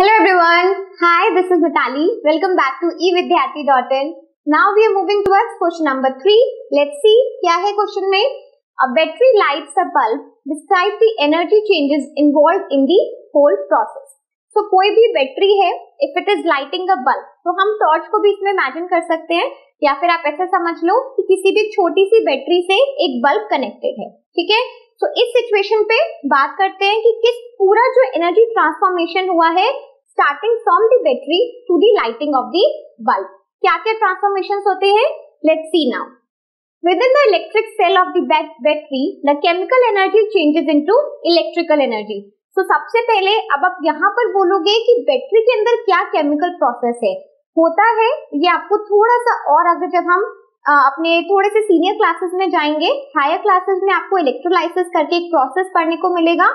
Hello everyone. Hi, this is Nitali. Welcome back to evidhyati.in. Now we are moving towards question number 3. Let's see kya hai question mein. A battery lights a bulb. Describe the energy changes involved in the whole process. So koi bhi battery hai, if it is lighting a bulb, तो हम torch को भी इसमें imagine कर सकते हैं या फिर आप ऐसा समझ लो कि किसी भी छोटी सी बैटरी से एक bulb connected है, ठीक है? तो इस situation पे बात करते हैं कि किस पूरा जो energy transformation हुआ है starting from the battery to the lighting of the bulb. क्या-क्या transformations होते हैं? Let's see now. Within the electric cell of the battery, the chemical energy changes into electrical energy. So सबसे पहले अब आप यहाँ पर बोलोगे कि बैटरी के अंदर क्या chemical process है? होता है ये आपको थोड़ा सा और अगर जब हम अपने थोड़े से सीनियर क्लासेस में जाएंगे, हायर क्लासेस में आपको इलेक्ट्रोलाइसिस करके एक प्रोसेस पढ़ने को मिलेगा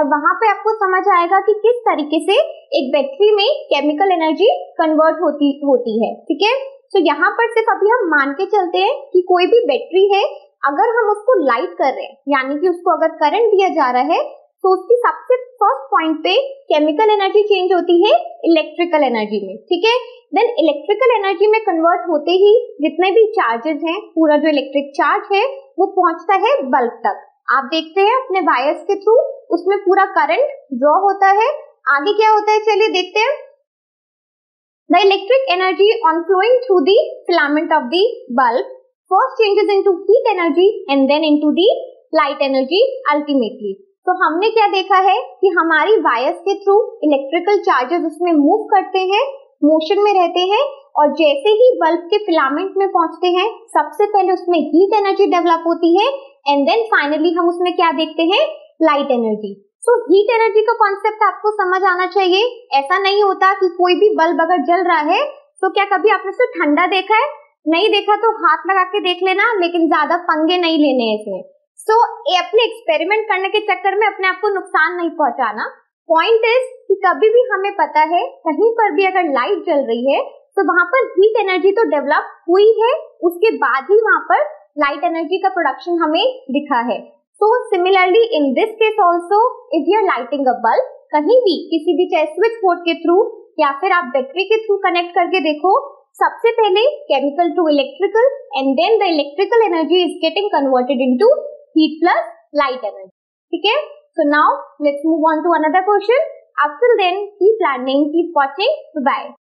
और वहां पे आपको समझ आएगा कि किस तरीके से एक बैटरी में केमिकल एनर्जी कन्वर्ट होती है, ठीक है? तो यहाँ पर सिर्फ अभी हम मान के चलते हैं कि कोई भी बैटरी है, अगर हम उसको लाइट कर रहे हैं, यानी कि उसको अगर करंट दिया जा रहा है, तो उसकी सबसे फर्स्ट पॉइंट पे केमिकल एनर्जी चेंज होती है इलेक्ट्रिकल एनर्जी में, ठीक है? देन इलेक्ट्रिकल एनर्जी में कन्वर्ट होते ही जितने भी चार्जेस हैं, पूरा जो इलेक्ट्रिक चार्ज है वो पहुंचता है बल्ब तक. आप देखते हैं अपने वायर्स के थ्रू उसमें पूरा करंट ड्रॉ होता है. आगे क्या होता है चलिए देखते हैं. The electric energy on flowing through the filament of the bulb first changes into heat energy and then into the light energy ultimately. तो हमने क्या देखा है कि हमारी वायर्स के थ्रू इलेक्ट्रिकल चार्जेस उसमें मूव करते हैं, मोशन में रहते हैं और जैसे ही बल्ब के फिलामेंट में पहुंचते हैं सबसे पहले उसमें हीट एनर्जी डेवलप होती है एंड देन फाइनली हम उसमें क्या देखते हैं, light energy. So heat energy का कॉन्सेप्ट आपको समझ आना चाहिए. ऐसा नहीं होता कि कोई भी बल्ब अगर जल रहा है तो क्या कभी आपने उसे ठंडा देखा है? नहीं देखा तो हाथ लगा के देख लेना, लेकिन ज्यादा पंगे नहीं लेने हैं इसमें. सो अपने एक्सपेरिमेंट करने के चक्कर में अपने आप को नुकसान नहीं पहुंचाना. पॉइंट इज कि कभी भी हमें पता है कहीं पर भी अगर लाइट जल रही है तो वहां पर हीट एनर्जी तो डेवलप हुई है, उसके बाद ही वहां पर लाइट एनर्जी का प्रोडक्शन हमें दिखा है. So similarly in this case also if you are lighting a bulb, कहीं भी किसी भी चाहे स्विच बोर्ड के थ्रू या फिर आप बैटरी के थ्रू कनेक्ट करके देखो, सबसे पहले chemical to electrical and then the electrical energy is getting converted into heat plus light energy, ठीक है? So now let's move on to another question. Up till then, keep learning, keep watching. Bye-bye.